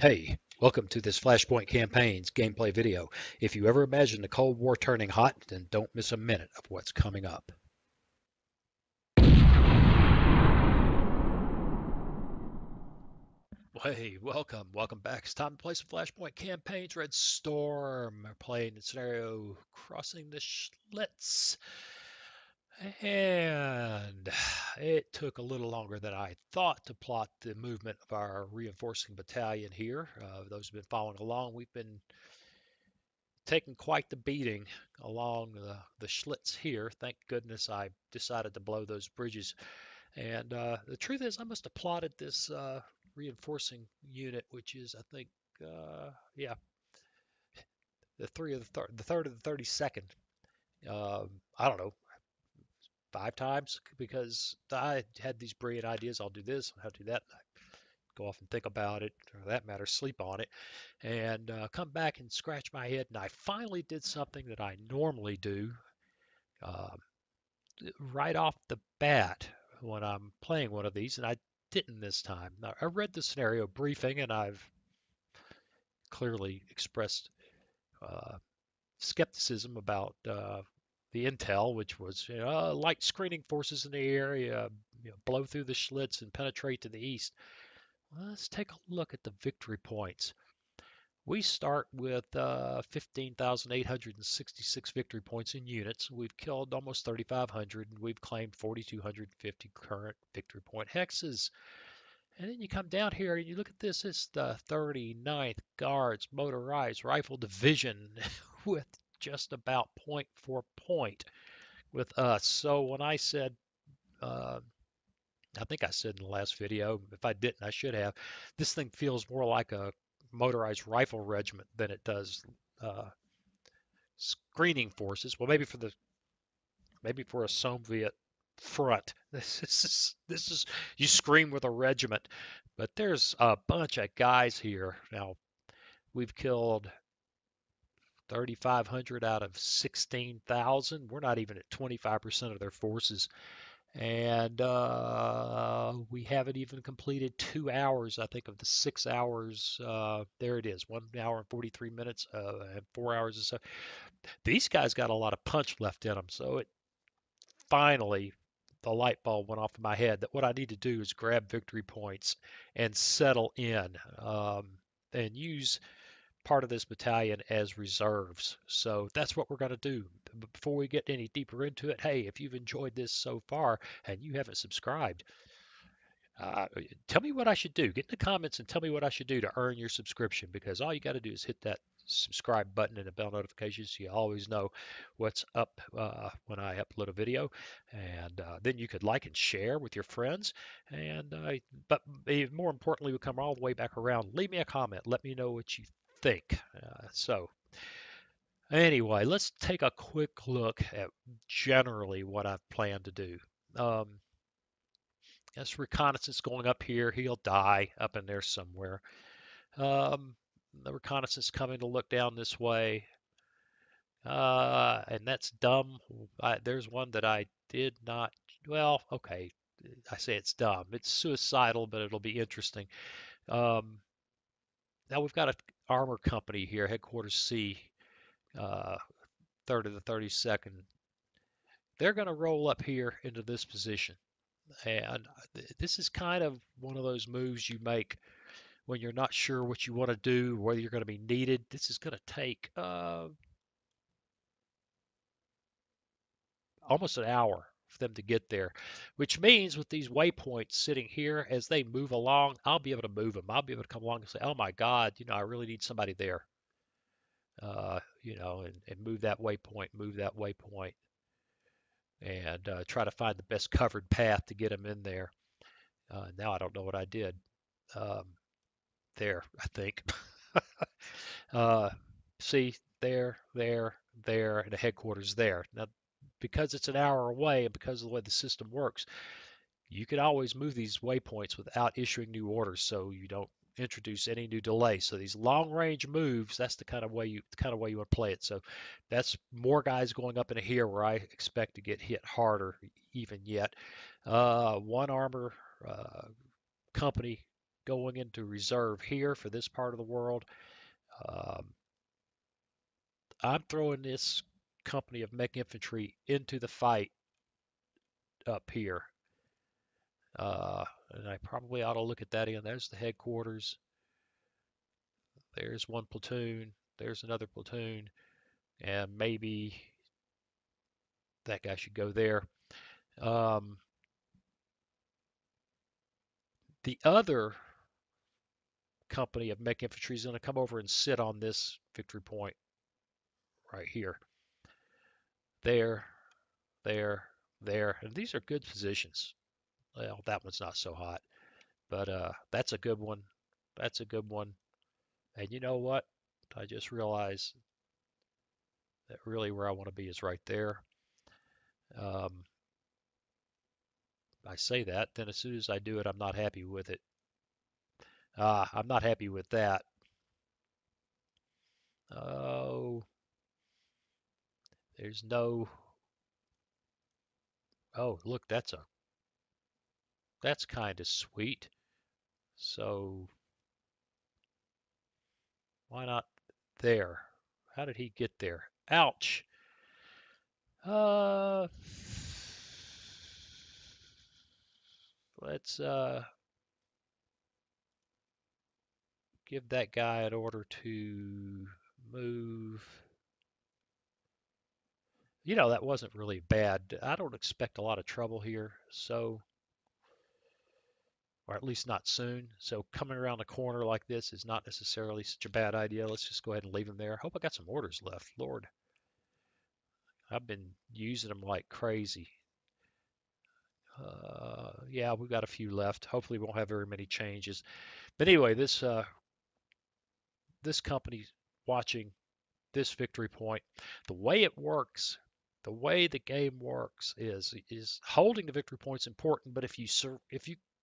Hey, welcome to this Flashpoint Campaigns gameplay video. If you ever imagined the Cold War turning hot, then don't miss a minute of what's coming up. Well, hey, welcome back. It's time to play some Flashpoint Campaigns Red Storm. We're playing the scenario Crossing the Schlitz. And it took a little longer than I thought to plot the movement of our reinforcing battalion here. Those who've been following along, we've been taking quite the beating along the Schlitz here. Thank goodness I decided to blow those bridges. And the truth is I must have plotted this reinforcing unit, which is, I think, yeah, the third of the 32nd. I don't know. 5 times, because I had these brilliant ideas. I'll do this, I'll do that. I go off and think about it, or for that matter, sleep on it, and come back and scratch my head. And I finally did something that I normally do right off the bat when I'm playing one of these, and I didn't this time. Now, I read the scenario briefing, and I've clearly expressed skepticism about the intel, which was, you know, light screening forces in the area, you know, blow through the Schlitz and penetrate to the east. Let's take a look at the victory points. We start with 15,866 victory points in units. We've killed almost 3,500, and we've claimed 4,250 current victory point hexes. And then you come down here and you look at this. It's the 39th Guards Motorized Rifle Division with just about point for point with us. So when I said, I think I said in the last video, if I didn't, I should have, this thing feels more like a motorized rifle regiment than it does screening forces. Well, maybe for a Soviet front, this is you scream with a regiment. But there's a bunch of guys here. Now, we've killed 3,500 out of 16,000. We're not even at 25% of their forces. And we haven't even completed 2 hours, I think, of the 6 hours. There it is, 1 hour and 43 minutes and 4 hours and so. These guys got a lot of punch left in them. So it finally, the light bulb went off in my head that what I need to do is grab victory points and settle in and use part of this battalion as reserves. So that's what we're going to do. But before we get any deeper into it, hey, if you've enjoyed this so far and you haven't subscribed, tell me what I should do. Get in the comments and tell me what I should do to earn your subscription, because all you got to do is hit that subscribe button and the bell notification so you always know what's up when I upload a video. And then you could like and share with your friends. And but more importantly, we come all the way back around. Leave me a comment. Let me know what you think. So anyway, let's take a quick look at generally what I've planned to do. That's reconnaissance going up here. He'll die up in there somewhere. The reconnaissance coming to look down this way. And that's dumb. There's one that I did not, well, okay, I say it's dumb. It's suicidal, but it'll be interesting. Now we've got a armor company here, headquarters C, third of the 32nd. They're going to roll up here into this position, and this is kind of one of those moves you make when you're not sure what you want to do, whether you're going to be needed. This is going to take almost an hour for them to get there, which means with these waypoints sitting here, as they move along, I'll be able to move them. I'll be able to come along and say, oh my God, you know, I really need somebody there, you know, and move that waypoint, and try to find the best covered path to get them in there. Now I don't know what I did there, I think. See, there, and the headquarters there. Now, because it's an hour away and because of the way the system works, you can always move these waypoints without issuing new orders, so you don't introduce any new delay. So these long-range moves, that's the kind of way you want to play it. So that's more guys going up into here where I expect to get hit harder even yet. One armor company going into reserve here for this part of the world. I'm throwing this company of mech infantry into the fight up here. And I probably ought to look at that again. There's the headquarters. There's one platoon. There's another platoon. And maybe that guy should go there. The other company of mech infantry is going to come over and sit on this victory point right here. There, there, there. And these are good positions. Well, that one's not so hot, but that's a good one. That's a good one. And you know what? I just realized that really where I want to be is right there. I say that, then as soon as I do it, I'm not happy with it. I'm not happy with that. Oh, there's no... Oh, look, that's a... That's kind of sweet. So why not there? How did he get there? Ouch. Let's give that guy an order to move. You know, that wasn't really bad. I don't expect a lot of trouble here, so... or at least not soon. So coming around a corner like this is not necessarily such a bad idea. Let's just go ahead and leave them there. I hope I got some orders left. Lord, I've been using them like crazy. Yeah, we've got a few left. Hopefully we won't have very many changes. But anyway, this this company watching this victory point, the way it works, the way the game works is holding the victory point is important, but if you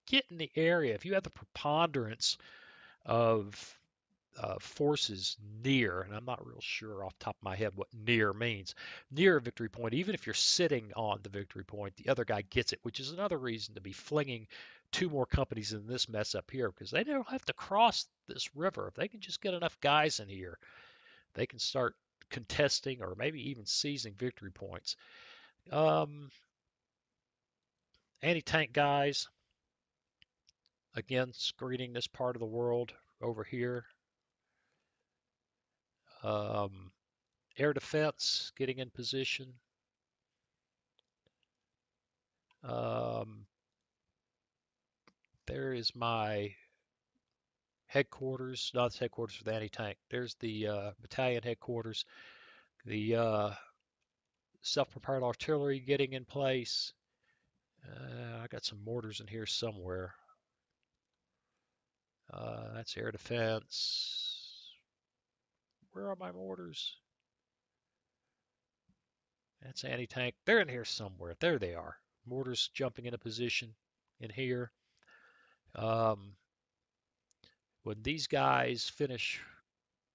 get in the area, if you have the preponderance of forces near, and I'm not real sure off the top of my head what near means, near a victory point, even if you're sitting on the victory point, the other guy gets it, which is another reason to be flinging two more companies in this mess up here, because they don't have to cross this river. If they can just get enough guys in here, they can start contesting or maybe even seizing victory points. Anti-tank guys, again, screening this part of the world over here. Air defense, getting in position. There is my headquarters, not the headquarters for the anti-tank. There's the battalion headquarters. The self-propelled artillery getting in place. I got some mortars in here somewhere. That's air defense. Where are my mortars? That's anti-tank. They're in here somewhere. There they are. Mortars jumping into position in here. When these guys finish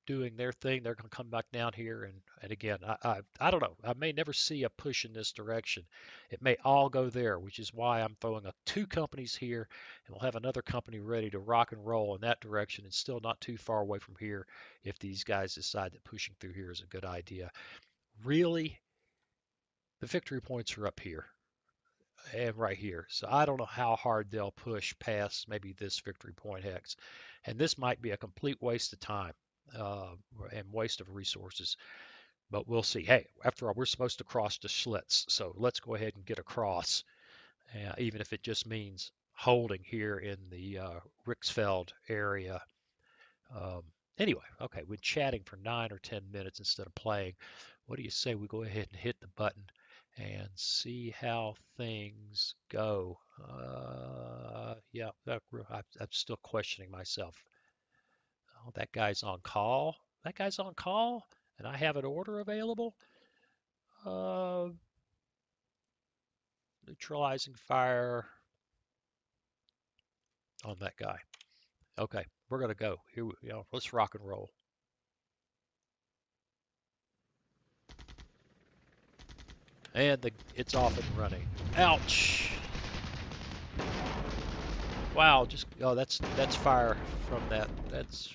doing their thing, they're going to come back down here. And again, I don't know. I may never see a push in this direction. It may all go there, which is why I'm throwing up two companies here, and we'll have another company ready to rock and roll in that direction and still not too far away from here if these guys decide that pushing through here is a good idea. Really, the victory points are up here and right here. So I don't know how hard they'll push past maybe this victory point hex. And this might be a complete waste of time. And waste of resources, but we'll see. Hey, after all, we're supposed to cross the Schlitz, so let's go ahead and get across, even if it just means holding here in the Ricksfeld area. Anyway, okay, we're chatting for 9 or 10 minutes instead of playing. What do you say we go ahead and hit the button and see how things go? Yeah, I'm still questioning myself. Oh, that guy's on call. That guy's on call, and I have an order available. Neutralizing fire on that guy. Okay, we're gonna go. Here, let's rock and roll. And it's off and running. Ouch! Wow, just, oh, that's fire from that. That's,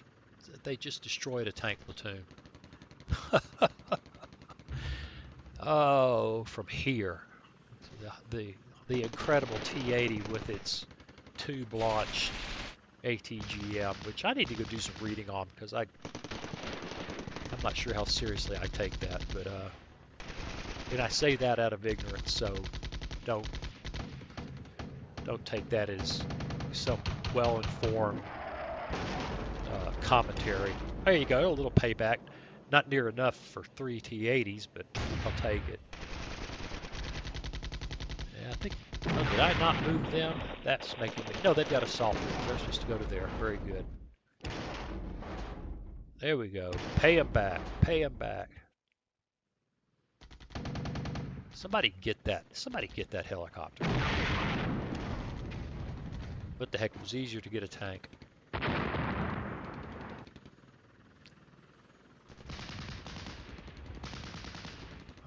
they just destroyed a tank platoon. Oh, from here. The incredible T-80 with its tube launched ATGM, which I need to go do some reading on because I'm not sure how seriously I take that, but and I say that out of ignorance, so don't take that as some well-informed commentary. There you go, a little payback. Not near enough for 3 T-80s, but I'll take it. Yeah, I think, oh, did I not move them? That's making me, no, they've got assault room. They're supposed to go to there. Very good. There we go. Pay them back. Pay them back. Somebody get that. Somebody get that helicopter. What the heck? It was easier to get a tank.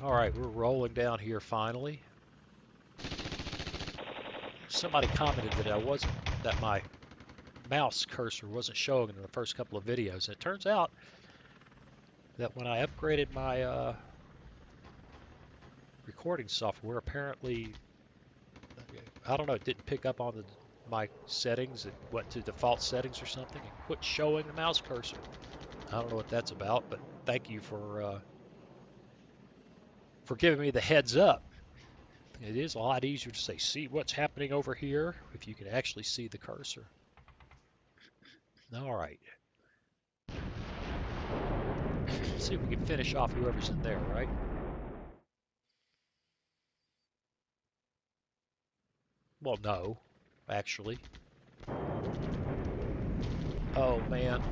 Alright, we're rolling down here finally. Somebody commented that my mouse cursor wasn't showing in the first couple of videos. And it turns out that when I upgraded my recording software, apparently, I don't know, it didn't pick up on my settings. It went to default settings or something and quit showing the mouse cursor. I don't know what that's about, but thank you for giving me the heads up. It is a lot easier to say, see what's happening over here, if you can actually see the cursor. All right. Let's see if we can finish off whoever's in there, right? Well, no, actually. Oh, man.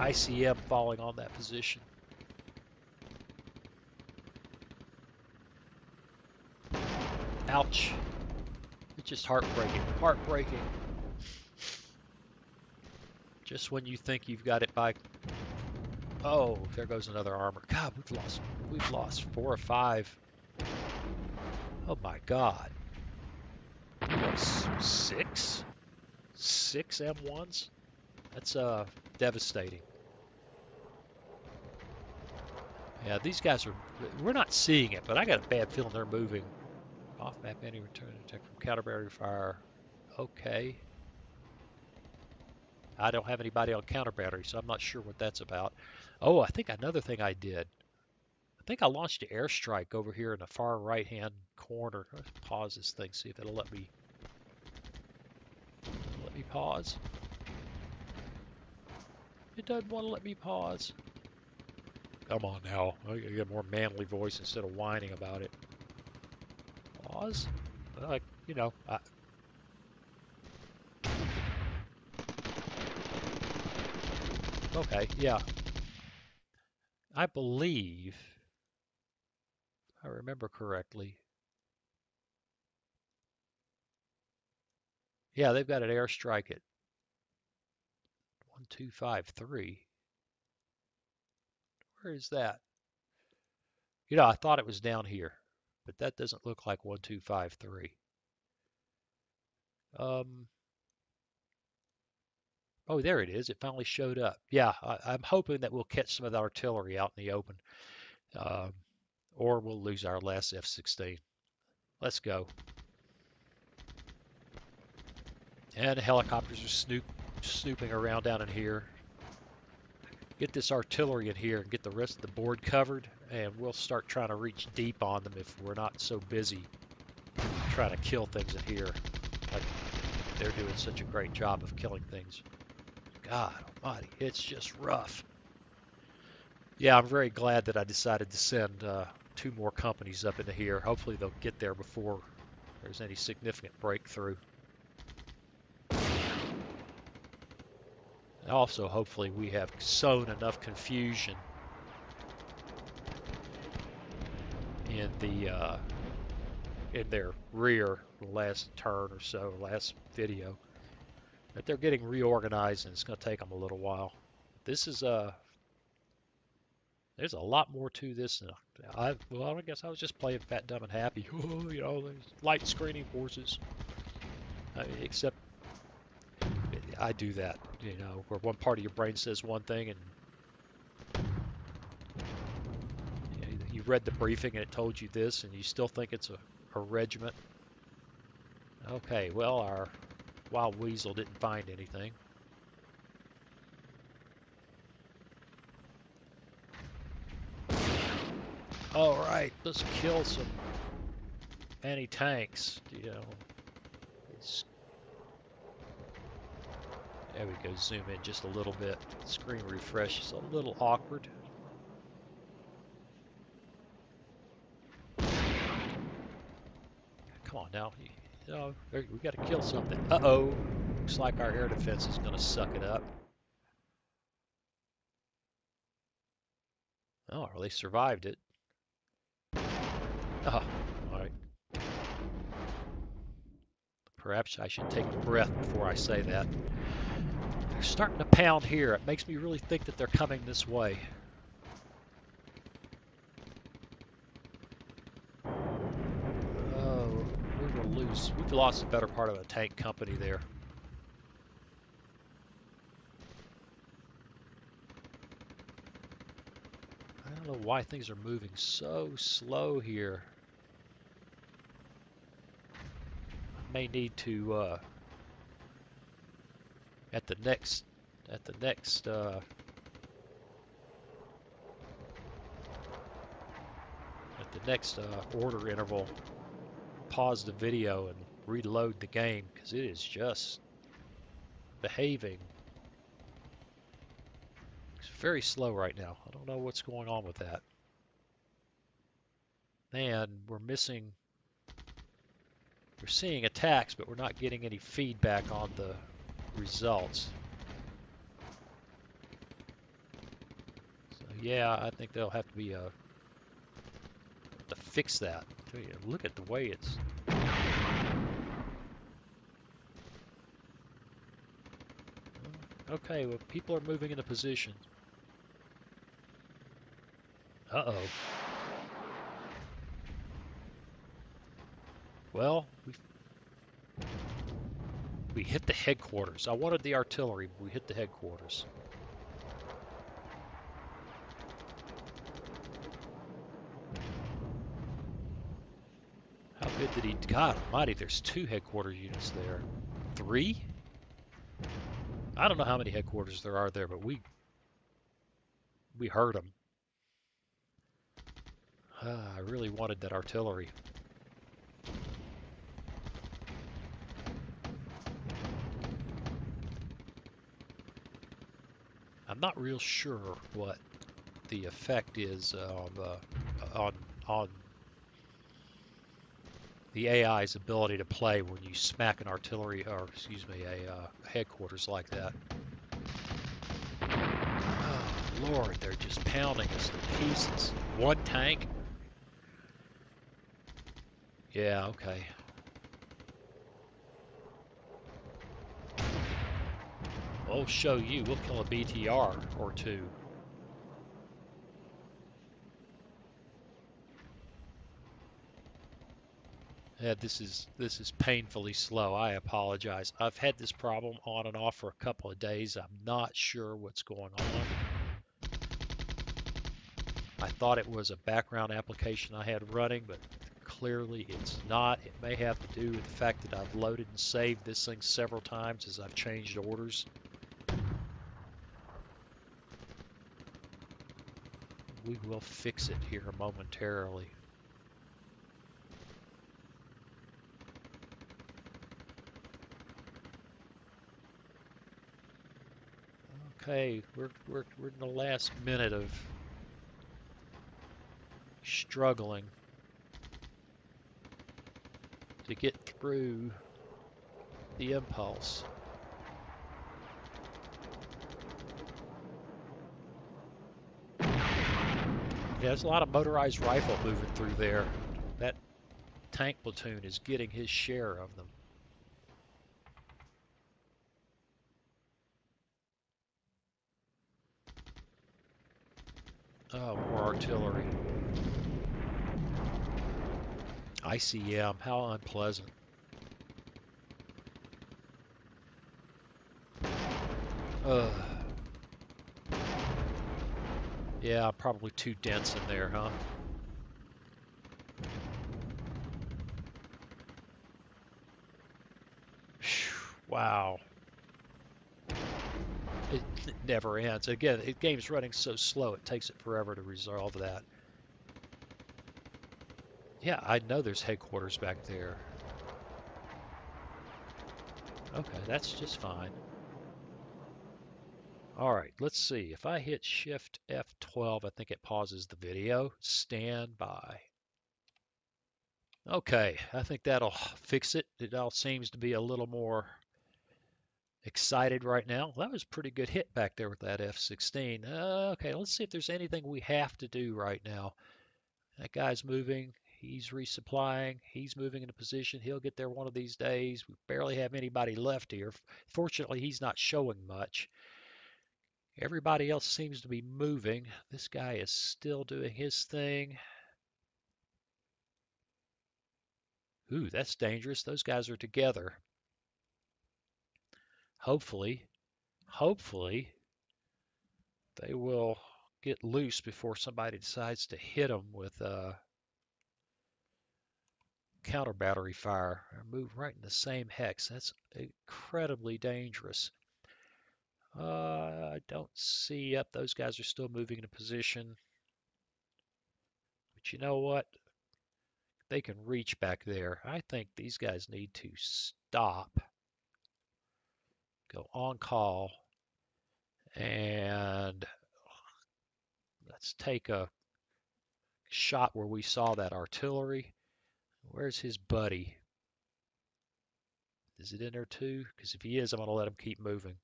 ICM falling on that position. Ouch. It's just heartbreaking. Heartbreaking. Just when you think you've got it by... Oh, there goes another armor. God, we've lost 4 or 5. Oh my God. 6? 6 M1s? That's devastating. Yeah, these guys are... We're not seeing it, but I got a bad feeling they're moving. Off map, any return attack from counterbattery fire. Okay. I don't have anybody on counterbattery, so I'm not sure what that's about. Oh, I think another thing I did. I think I launched an airstrike over here in the far right-hand corner. Let's pause this thing, see if it'll let me. Let me pause. It doesn't want to let me pause. Come on now. I get a more manly voice instead of whining about it. Pause. You know, okay, yeah. I believe, if I remember correctly. Yeah, they've got an airstrike at 1253. Where is that? You know, I thought it was down here. But that doesn't look like 1253. Oh, there it is. It finally showed up. Yeah, I'm hoping that we'll catch some of the artillery out in the open. Or we'll lose our last F-16. Let's go. And the helicopters are snooping around down in here. Get this artillery in here and get the rest of the board covered, and we'll start trying to reach deep on them if we're not so busy trying to kill things in here. Like, they're doing such a great job of killing things. God almighty, it's just rough. Yeah, I'm very glad that I decided to send 2 more companies up into here. Hopefully they'll get there before there's any significant breakthrough. Also, hopefully, we have sown enough confusion in their rear last turn or so, last video, that they're getting reorganized, and it's going to take them a little while. This is there's a lot more to this. Well, I guess I was just playing fat, dumb, and happy. You know, there's light screening forces, except. I do that, you know, where one part of your brain says one thing and you read the briefing and it told you this and you still think it's a regiment. Okay, well, our Wild Weasel didn't find anything. All right, let's kill some anti-tanks, you know. There we go, zoom in just a little bit. Screen refresh is a little awkward. Come on now, you know, we gotta kill something. Uh-oh, looks like our air defense is gonna suck it up. Oh, or they survived it. Oh, alright. Perhaps I should take a breath before I say that. They're starting to pound here. It makes me really think that they're coming this way. Oh, we're going to lose. We've lost the better part of a tank company there. I don't know why things are moving so slow here. I may need to at the next order interval, pause the video and reload the game, because it is just behaving. Very slow right now. I don't know what's going on with that. Man, we're missing. We're seeing attacks, but we're not getting any feedback on the results. So yeah, I think there'll have to be a to fix that. Look at the way it's. Okay, well, people are moving into position. Uh-oh. Well, we hit the headquarters. I wanted the artillery, but we hit the headquarters. How good did he... God almighty, there's 2 headquarters units there. 3? I don't know how many headquarters there are there, but we heard them. I really wanted that artillery. I'm not real sure what the effect is on the AI's ability to play when you smack an artillery, or excuse me, a headquarters like that. Oh, Lord, they're just pounding us to pieces. One tank? Yeah, okay. We'll show you. We'll kill a BTR or 2. Yeah, this is painfully slow. I apologize. I've had this problem on and off for a couple of days. I'm not sure what's going on. I thought it was a background application I had running, but clearly it's not. It may have to do with the fact that I've loaded and saved this thing several times as I've changed orders. We will fix it here momentarily. Okay, we're in the last minute of struggling to get through the impulse. Yeah, there's a lot of motorized rifle moving through there. That tank platoon is getting his share of them. Oh, more artillery. ICM, how unpleasant. Yeah, probably too dense in there, huh? Wow. It never ends. Again, the game's running so slow, it takes it forever to resolve that. Yeah, I know there's headquarters back there. Okay, that's just fine. All right, let's see. If I hit Shift F12, I think it pauses the video. Stand by. Okay, I think that'll fix it. It all seems to be a little more excited right now. That was a pretty good hit back there with that F-16. Okay, let's see if there's anything we have to do right now. That guy's moving. He's resupplying. He's moving into position. He'll get there one of these days. We barely have anybody left here. Fortunately, he's not showing much. Everybody else seems to be moving. This guy is still doing his thing. Ooh, that's dangerous. Those guys are together. Hopefully, they will get loose before somebody decides to hit them with counter battery fire. Move right in the same hex. That's incredibly dangerous. I don't see. Yep, those guys are still moving into position. But you know what? They can reach back there. I think these guys need to stop, go on call, and let's take a shot where we saw that artillery. Where's his buddy? Is it in there too? Because if he is, I'm going to let him keep moving.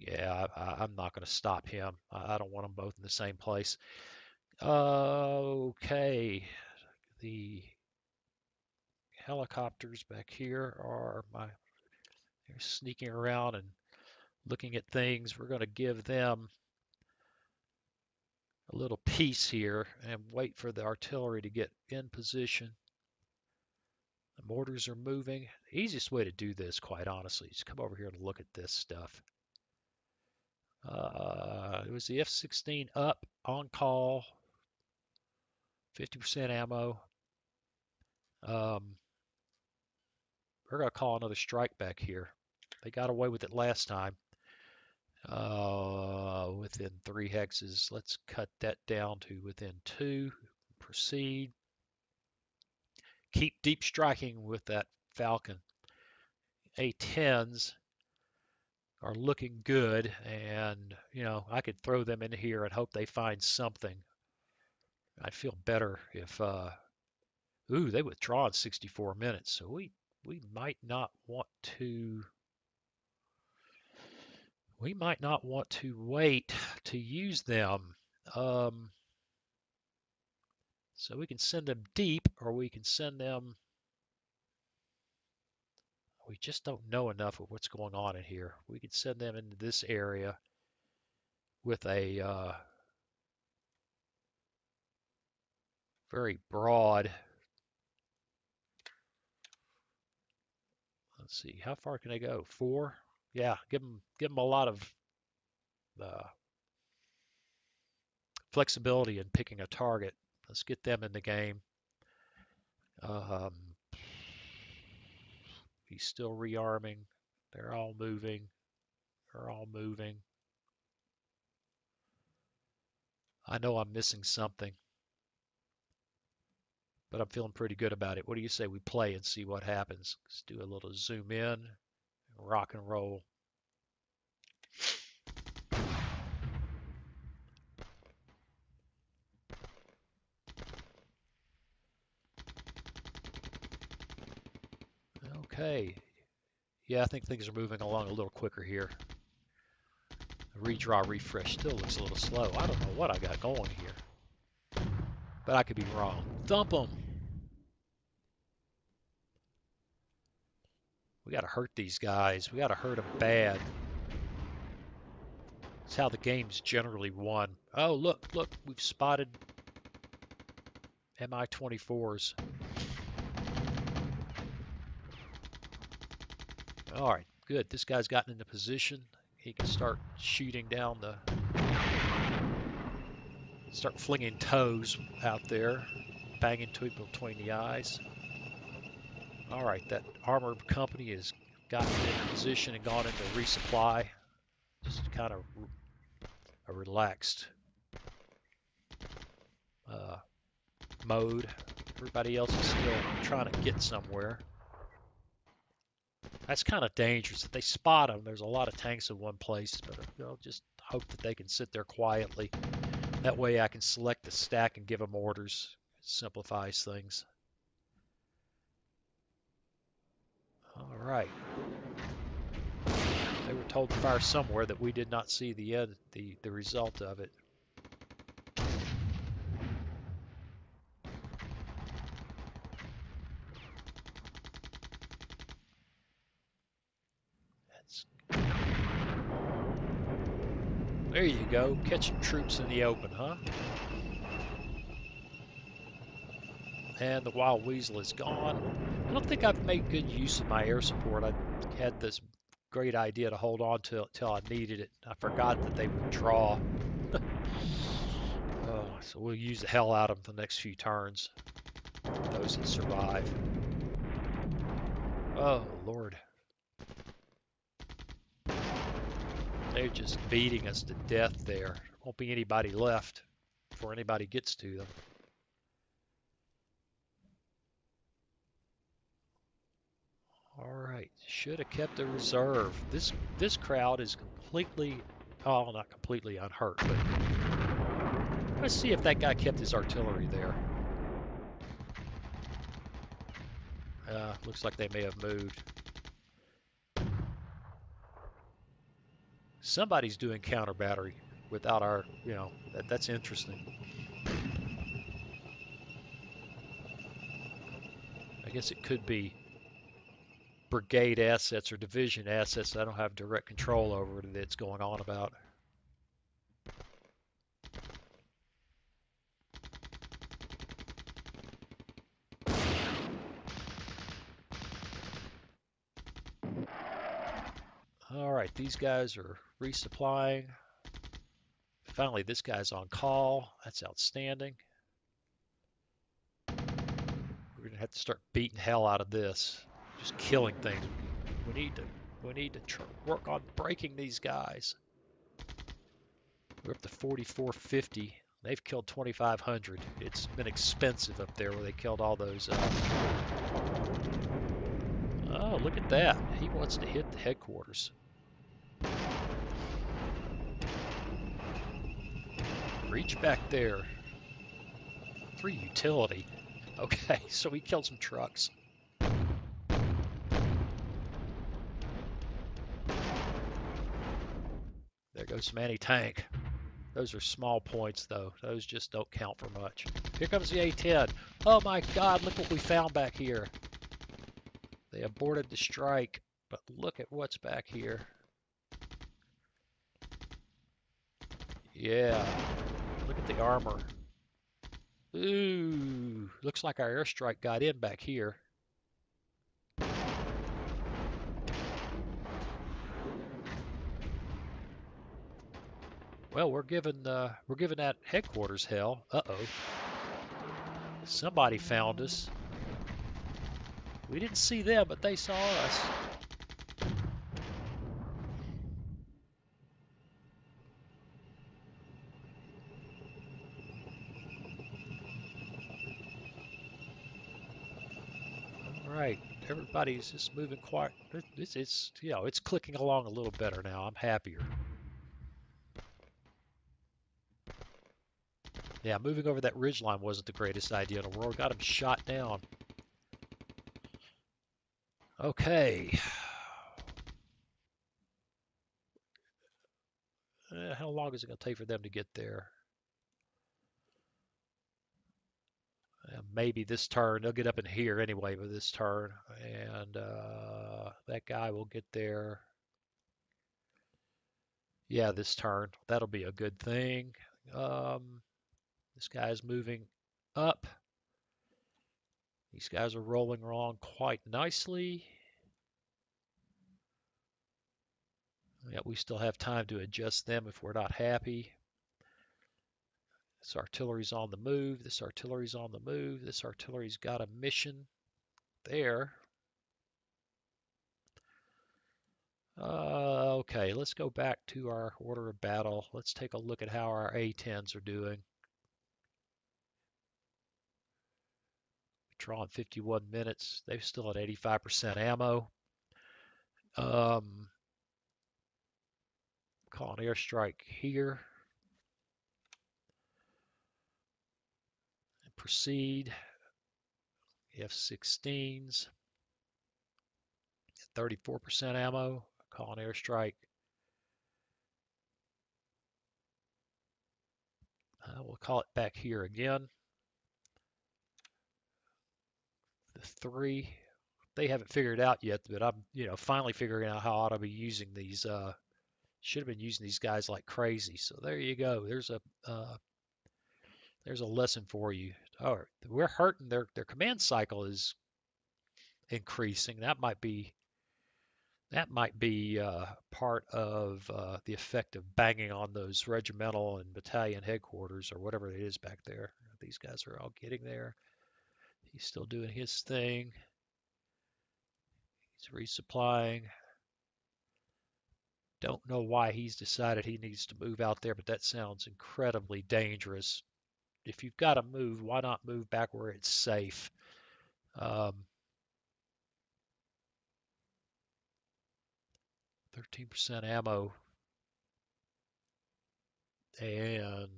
Yeah, I'm not going to stop him. I don't want them both in the same place. Okay. The helicopters back here are they're sneaking around and looking at things. We're going to give them a little piece here and wait for the artillery to get in position. The mortars are moving. The easiest way to do this, quite honestly, is come over here and look at this stuff. It was the F-16 up, on call, 50% ammo. We're going to call another strike back here. They got away with it last time. Within 3 hexes. Let's cut that down to within 2. Proceed. Keep deep striking with that Falcon. A-10s are looking good, and, you know, I could throw them in here and hope they find something. I'd feel better if... ooh, they withdraw in 64 minutes, so we might not want to... We might not want to wait to use them. So we can send them deep, or we can send them... We just don't know enough of what's going on in here. We could send them into this area with a very broad... Let's see, how far can they go? 4? Yeah, give them a lot of flexibility in picking a target. Let's get them in the game. He's still rearming. They're all moving. I know I'm missing something, but I'm feeling pretty good about it. What do you say we play and see what happens? Let's do a little zoom in, rock and roll. Okay. Yeah, I think things are moving along a little quicker here. The redraw refresh still looks a little slow. I don't know what I got going here, but I could be wrong. Thump them. We got to hurt these guys. We got to hurt them bad. That's how the game's generally won. Oh, look. We've spotted MI-24s. All right, good. This guy's gotten into position. he can start shooting down the, start flinging toes out there, banging people between the eyes. All right, that armored company has gotten into position and gone into resupply. Just kind of a relaxed mode. Everybody else is still trying to get somewhere. That's kind of dangerous. If they spot them, there's a lot of tanks in one place, but I'll just hope that they can sit there quietly. That way I can select the stack and give them orders. It simplifies things. All right. They were told to fire somewhere that we did not see the result of it. There you go, catching troops in the open, huh? And the wild weasel is gone. I don't think I've made good use of my air support. I had this great idea to hold on to it till I needed it. I forgot that they withdraw. So we'll use the hell out of them the next few turns. Those that survive. Oh, Lord. They're just beating us to death there. Won't be anybody left before anybody gets to them. All right, should have kept a reserve. This crowd is completely, oh, not completely unhurt, but let's see if that guy kept his artillery there. Looks like they may have moved. Somebody's doing counter battery without our, you know, that's interesting. I guess it could be brigade assets or division assets that I don't have direct control over that's going on about. All right, these guys are resupplying. Finally, this guy's on call. That's outstanding. We're gonna have to start beating hell out of this. Just killing things. We need to work on breaking these guys. We're up to 4450. They've killed 2500. It's been expensive up there where they killed all those. Oh, look at that. He wants to hit the headquarters. Reach back there. 3 utility. Okay, so he killed some trucks. There goes some anti-tank. Those are small points, though. Those just don't count for much. Here comes the A-10. Oh, my God, look what we found back here. They aborted the strike, but look at what's back here. Yeah, look at the armor. Ooh, looks like our airstrike got in back here. Well, we're giving that headquarters hell. Uh-oh. Somebody found us. We didn't see them, but they saw us. All right, everybody's just moving quiet. It's you know, it's clicking along a little better now. I'm happier. Yeah, moving over that ridgeline wasn't the greatest idea in the world. Got him shot down. Okay. How long is it going to take for them to get there? Maybe this turn. They'll get up in here anyway with this turn. And that guy will get there. Yeah, this turn. That'll be a good thing. This guy's moving up. These guys are rolling along quite nicely. Yet we still have time to adjust them if we're not happy. This artillery's on the move. This artillery's on the move. This artillery's got a mission there. Okay, let's go back to our order of battle. Let's take a look at how our A-10s are doing. Draw in 51 minutes. They're still at 85% ammo. Call an airstrike here. And proceed. F-16s. 34% ammo. Call an airstrike. We'll call it back here again. The three, they haven't figured out yet, but I'm, finally figuring out how I ought to be using these. Should have been using these guys like crazy. So there you go. There's a lesson for you. All right, we're hurting. Their command cycle is increasing. That might be part of the effect of banging on those regimental and battalion headquarters or whatever it is back there. These guys are all getting there. He's still doing his thing. He's resupplying. Don't know why he's decided he needs to move out there, but that sounds incredibly dangerous. If you've got to move, why not move back where it's safe? Um, 13% ammo and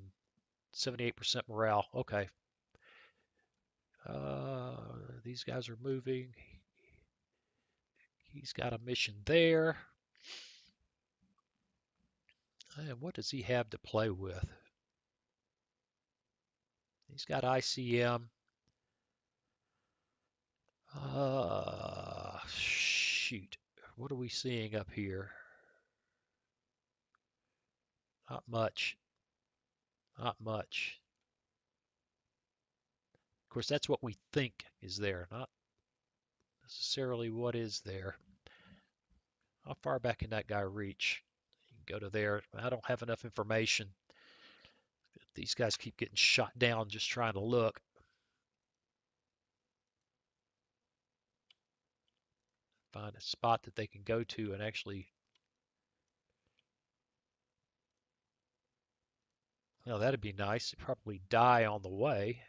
78% morale. Okay. These guys are moving. He's got a mission there. And what does he have to play with? He's got ICM. Shoot. What are we seeing up here? Not much. Not much. Of course, that's what we think is there, not necessarily what is there. How far back can that guy reach? You can go to there. I don't have enough information. These guys keep getting shot down just trying to look. Find a spot that they can go to and actually... Well, that'd be nice. They'd probably die on the way.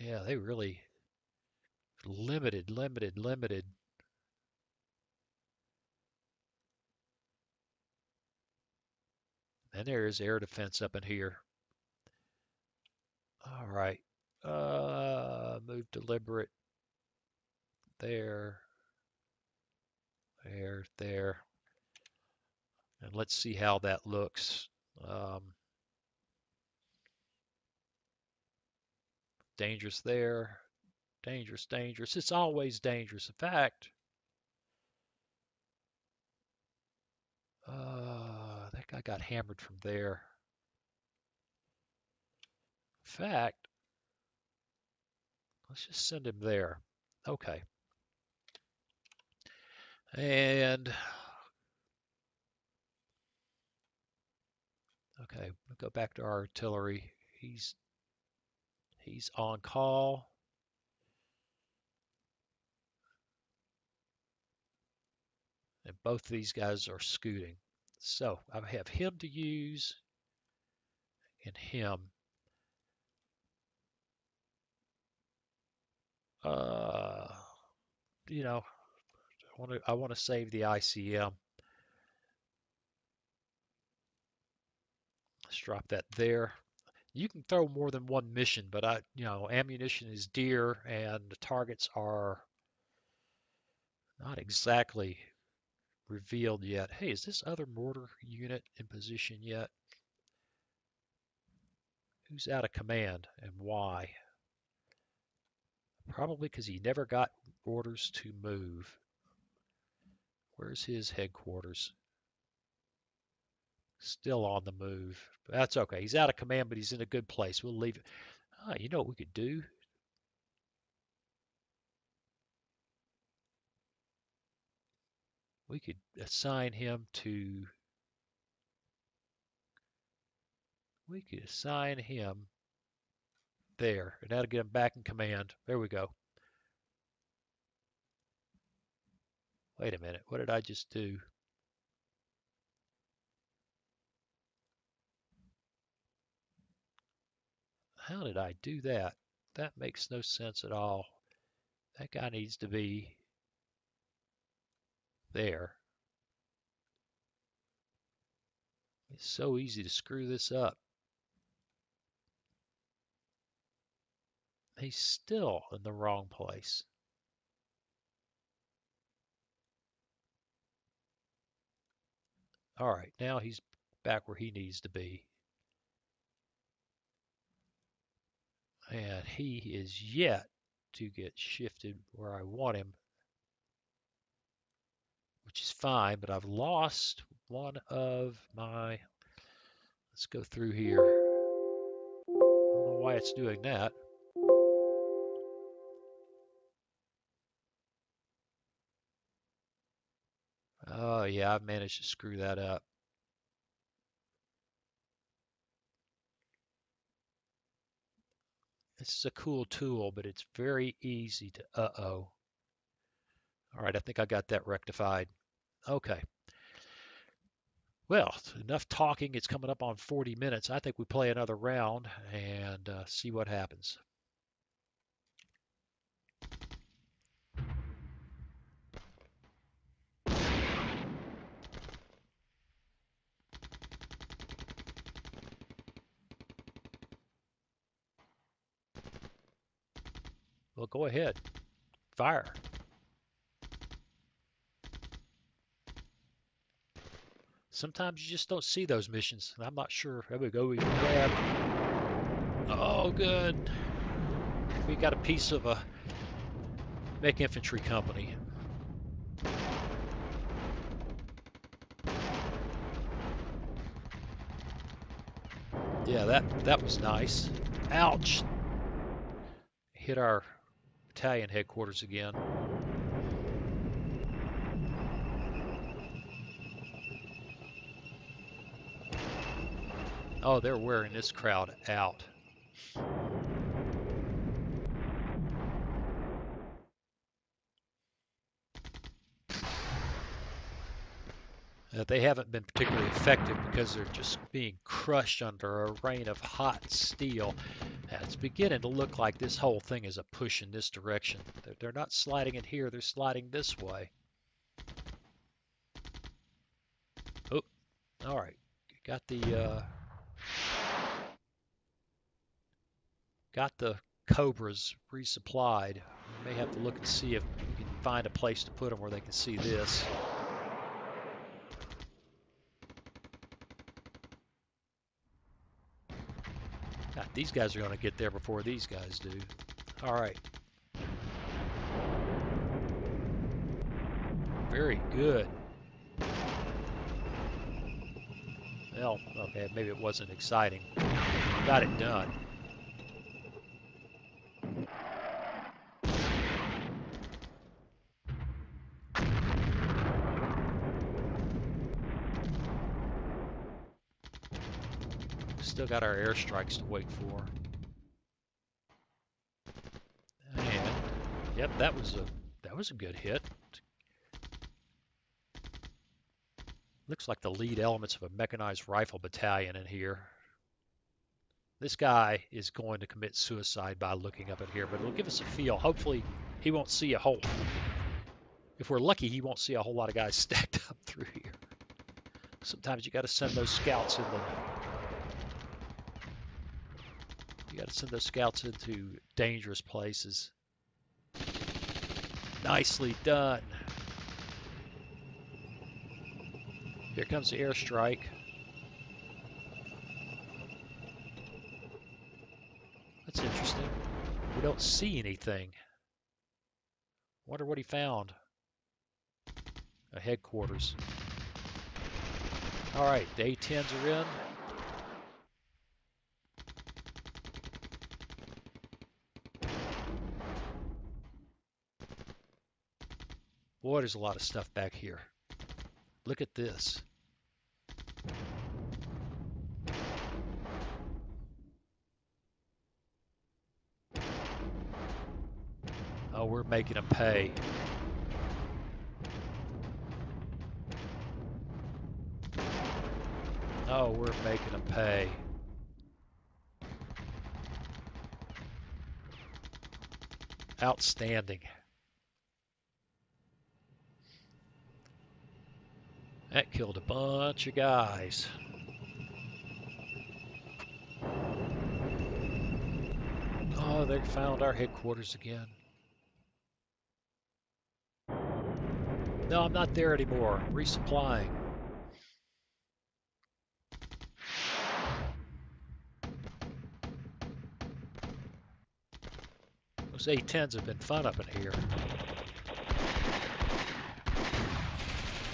Yeah, they really limited. And there is air defense up in here. All right. Move deliberate. There. And let's see how that looks. Dangerous there. Dangerous. It's always dangerous. In fact, that guy got hammered from there. In fact, let's just send him there. Okay. And okay, we'll go back to our artillery. He's on call. And both of these guys are scooting. So I have him to use and him. I want to save the ICM. Let's drop that there. You can throw more than one mission, but ammunition is dear, and the targets are not exactly revealed yet. Hey, is this other mortar unit in position yet? Who's out of command and why? Probably because he never got orders to move. Where's his headquarters? Still on the move. That's okay. He's out of command, but he's in a good place. We'll leave it. You know what we could do? we could assign him to, we could assign him there, and that'll get him back in command. There we go. Wait a minute, what did I just do? How did I do that? That makes no sense at all. That guy needs to be there. It's so easy to screw this up. He's still in the wrong place. All right, now he's back where he needs to be. And he is yet to get shifted where I want him, which is fine, but I've lost one of my, let's go through here. I don't know why it's doing that. Oh yeah, I've managed to screw that up. This is a cool tool, but it's very easy to uh-oh. All right, I think I got that rectified. Okay. Well, enough talking. It's coming up on 40 minutes. I think we play another round and see what happens. Well, go ahead. Fire. Sometimes you just don't see those missions. I'm not sure. There we go. We grab. Oh, good. We got a piece of a mech infantry company. Yeah, that was nice. Ouch. Hit our battalion headquarters again. Oh, they're wearing this crowd out. They haven't been particularly effective because they're just being crushed under a rain of hot steel. And it's beginning to look like this whole thing is a push in this direction. They're not sliding it here, they're sliding this way. Oh, all right. Got the Cobras resupplied. We may have to look and see if we can find a place to put them where they can see this. God, these guys are going to get there before these guys do. All right. Very good. Well, okay, maybe it wasn't exciting. Got it done. Still got our airstrikes to wait for. And yep, that was a good hit. Looks like the lead elements of a mechanized rifle battalion in here. This guy is going to commit suicide by looking up at here, but it'll give us a feel. Hopefully he won't see a whole, if we're lucky, he won't see a whole lot of guys stacked up through here. Sometimes you got to send those scouts in the, you got to send those scouts into dangerous places. Nicely done. Here comes the airstrike. That's interesting. We don't see anything. Wonder what he found. A headquarters. All right, the A-10s are in. Boy, there's a lot of stuff back here. Look at this. Oh, we're making them pay. Oh, we're making them pay. Outstanding. That killed a bunch of guys. Oh, they found our headquarters again. No, I'm not there anymore. I'm resupplying. Those A-10s have been fun up in here.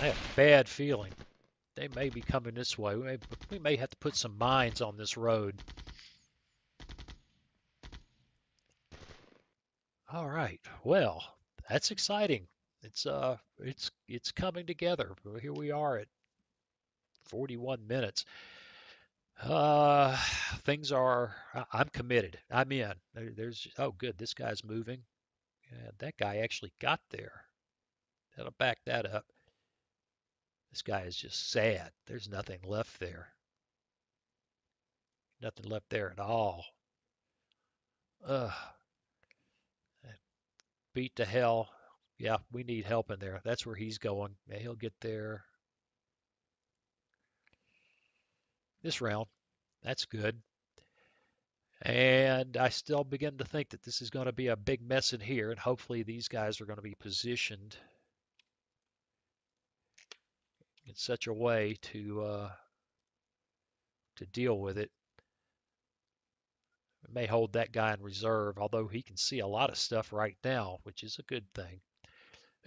I have a bad feeling. They may be coming this way. We may have to put some mines on this road. All right. Well, that's exciting. It's coming together. Here we are at 41 minutes. Things are. I'm committed. I'm in. There's. Oh, good. This guy's moving. Yeah, that guy actually got there. That'll back that up. This guy is just sad. There's nothing left there. Nothing left there at all. Ugh. Beat to hell. Yeah, we need help in there. That's where he's going. Yeah, he'll get there. This round, that's good. And I still begin to think that this is going to be a big mess in here, and hopefully these guys are going to be positioned in such a way to deal with it. It may hold that guy in reserve, although he can see a lot of stuff right now, which is a good thing.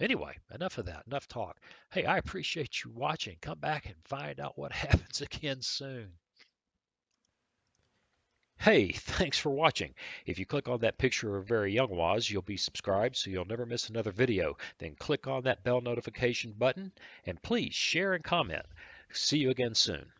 Anyway, enough of that, enough talk. Hey, I appreciate you watching. Come back and find out what happens again soon. Hey, thanks for watching. If you click on that picture of Very Young Waz, you'll be subscribed so you'll never miss another video. Then click on that bell notification button and please share and comment. See you again soon.